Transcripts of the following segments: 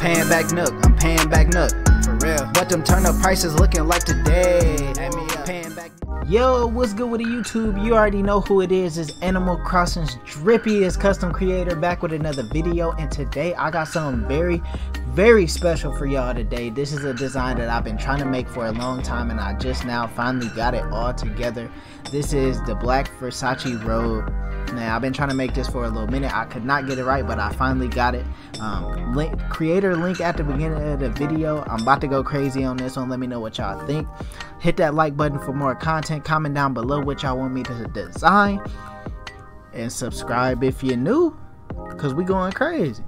paying back Nook, I'm paying back Nook. For real. But them turn up prices looking like today. Paying back. Yo, what's good with the YouTube? You already know who it is. It's Animal Crossing's drippiest custom creator back with another video, and today I got something very, very special for y'all today. This is a design that I've been trying to make for a long time, and I just now finally got it all together. This is the black Versace robe. Now I've been trying to make this for a little minute. I could not get it right, but I finally got it. Creator link at the beginning of the video. I'm about to go crazy on this one. Let me know what y'all think. Hit that like button for more content. Comment down below what y'all want me to design, and subscribe if you're new, because we going crazy.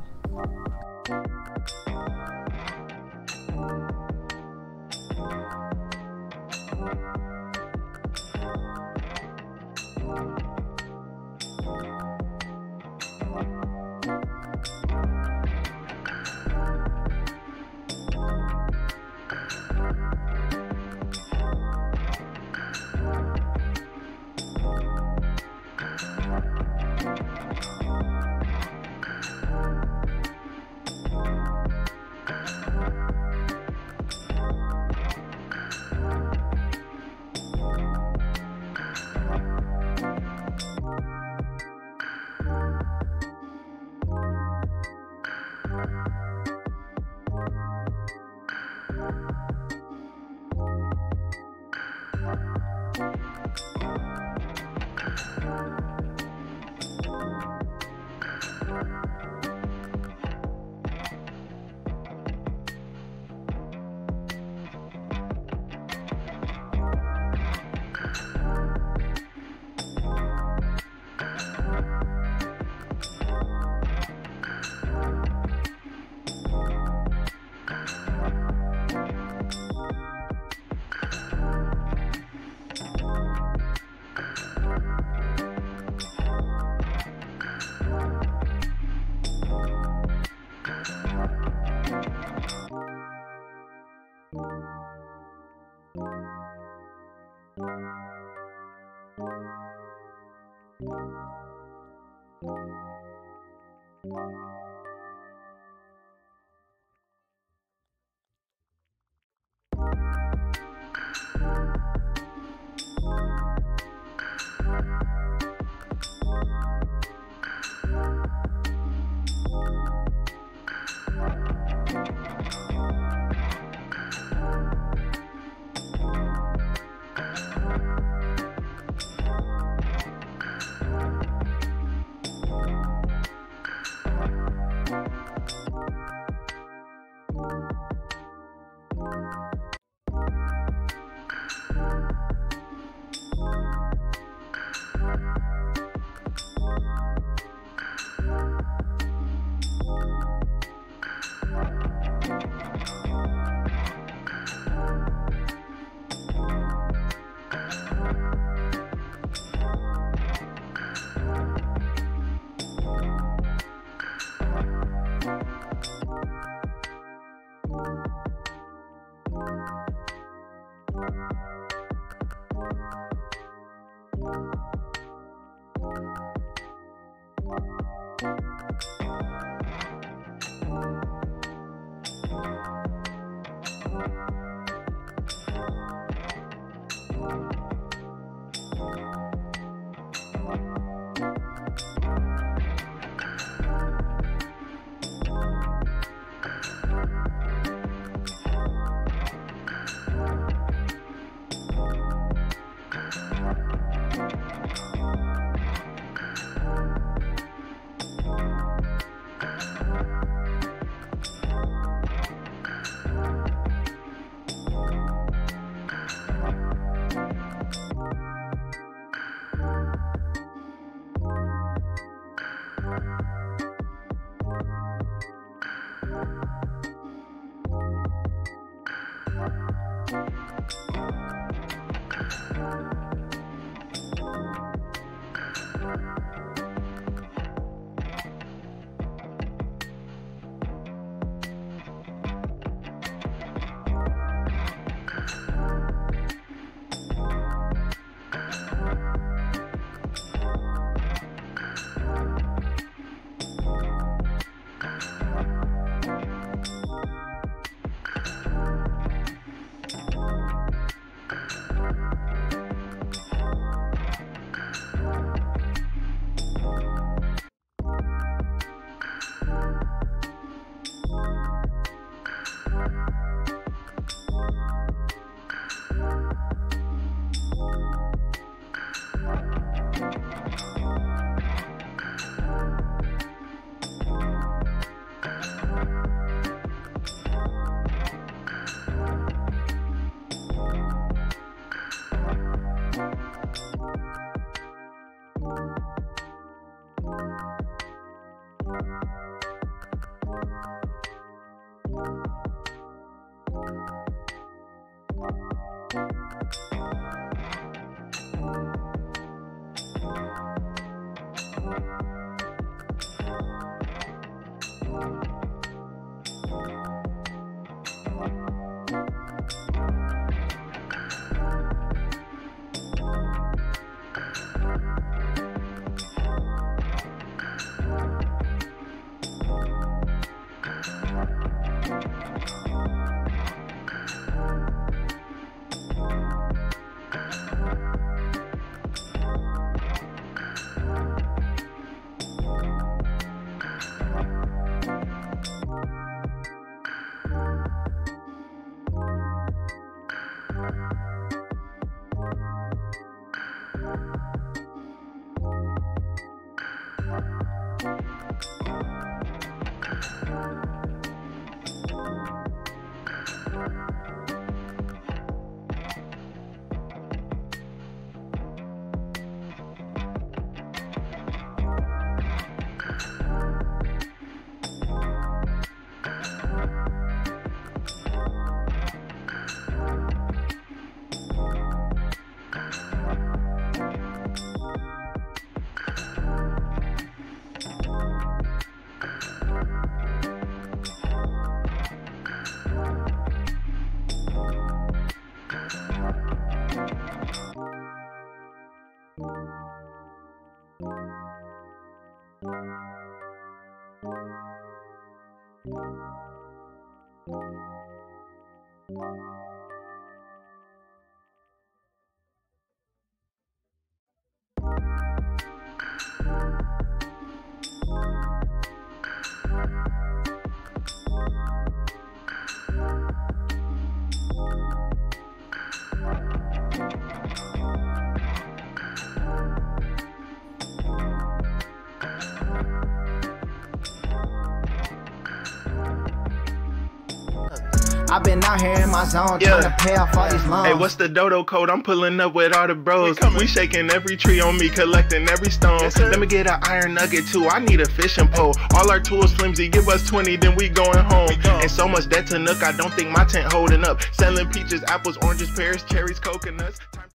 I've been out here in my zone, trying to pay off all these loans. Hey, what's the dodo code? I'm pulling up with all the bros. We shaking every tree on me, collecting every stone. Yes, let me get an iron nugget too, I need a fishing pole. All our tools flimsy, give us 20, then we going home. And so much debt to Nook, I don't think my tent holding up. Selling peaches, apples, oranges, pears, cherries, coconuts.